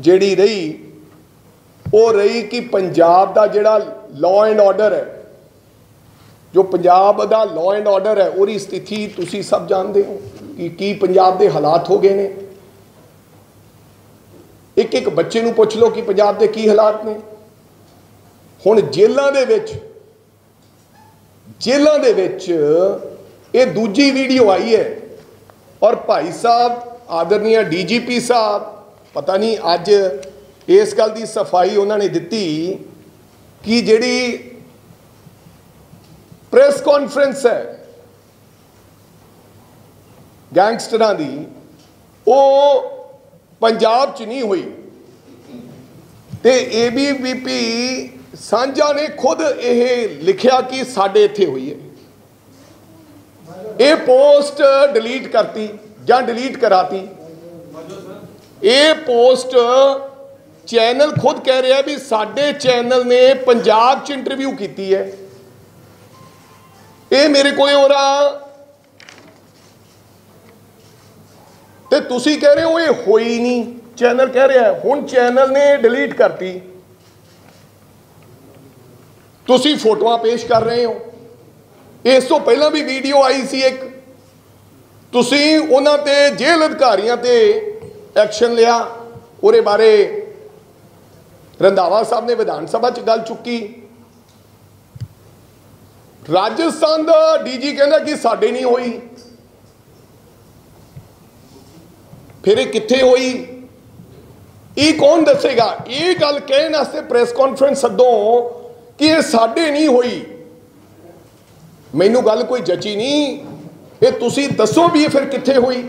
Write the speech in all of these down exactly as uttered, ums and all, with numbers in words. ਜਿਹੜੀ ਰਹੀ ਉਹ ਰਹੀ ਕਿ ਪੰਜਾਬ ਦਾ ਜਿਹੜਾ ਲਾਅ ਐਂਡ ਆਰਡਰ ਹੈ, जो पंजाब का लॉ एंड ऑर्डर है और स्थिति तुसी सब जानते हो कि की पंजाब के हालात हो गए ने। एक एक बच्चे नूं पुछ लो कि पंजाब के की हालात ने। हुण जेलों दे विच जेलों दे विच ये दूजी वीडियो आई है और भाई साहब आदरणीय डी जी पी साहब पता नहीं अज इस गल की सफाई उन्होंने दिती कि जिहड़ी प्रेस कॉन्फ्रेंस है गैंगस्टरां दी वो पंजाब च नहीं हुई ते एबीवीपी सांझा ने खुद ये लिखिया कि साडे इत्थे हुई है। ये पोस्ट डिलीट करती या डिलीट कराती। ये पोस्ट चैनल खुद कह रहा भी साडे चैनल ने पंजाब च इंटरव्यू की है। ये मेरे को हो रहा ते तुसी कह रहे हो ये होई नहीं। चैनल कह रहा है हुण चैनल ने डिलीट करती। तुसी फोटोआं पेश कर रहे हो। इस तो पहला भी वीडियो आई सी एक, तुसी उन्हां ते जेल अधिकारियों ते एक्शन लिया। उहदे बारे रंधावा साहब ने विधान सभा च गल चुकी। राजस्थान का डीजी कहना कि साडे नहीं हुई। फिर कित्थे हुई ये कौन दसेगा? ये गल कहने वास्ते प्रेस कॉन्फ्रेंस सदों कि ये साडे नहीं हुई। मैनू गल कोई जची नहीं, ये तुसी दसो भी फिर कित्थे हुई।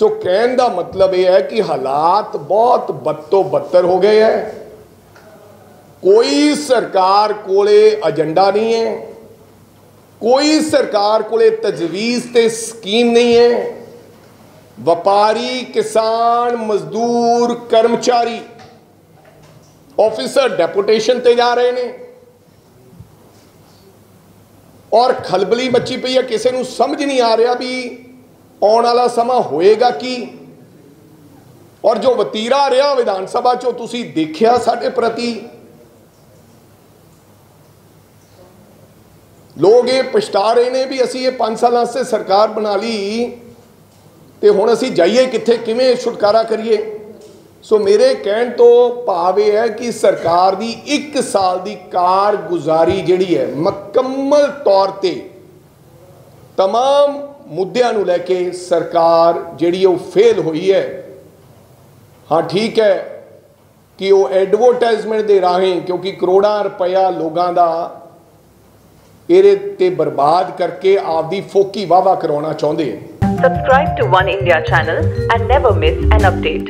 सो कहने का मतलब यह है कि हालात बहुत बदतों बदतर हो गए हैं। कोई सरकार कोले एजेंडा नहीं है, कोई सरकार कोले तजवीज़ ते स्कीम नहीं है। व्यापारी, किसान, मजदूर, कर्मचारी, ऑफिसर डेपुटेशन ते जा रहे ने और खलबली मची पई है। किसी नूं समझ नहीं आ रहा भी आने वाला समा होएगा की। और जो वतीरा रहा विधान सभा चो तुसी देखिया साडे प्रति लोग ये पछता रहे हैं भी असी ये पांच साल से सरकार बना ली तो हुण असी जाइए कित्थे, किवें छुटकारा करिए। सो मेरे कहण तो भाव यह है कि सरकार की एक साल की कारगुजारी जिहड़ी है मुकम्मल तौर पर तमाम मुद्दों नूं लैके सरकार जिहड़ी वो फेल हुई है। हाँ ठीक है कि वो एडवरटाइजमेंट के राहें क्योंकि करोड़ों रुपया लोगों का एरे ते बर्बाद करके आपदी फोकी वाहवा करवाना चाहते हैं। Subscribe to one India channel and never miss an update.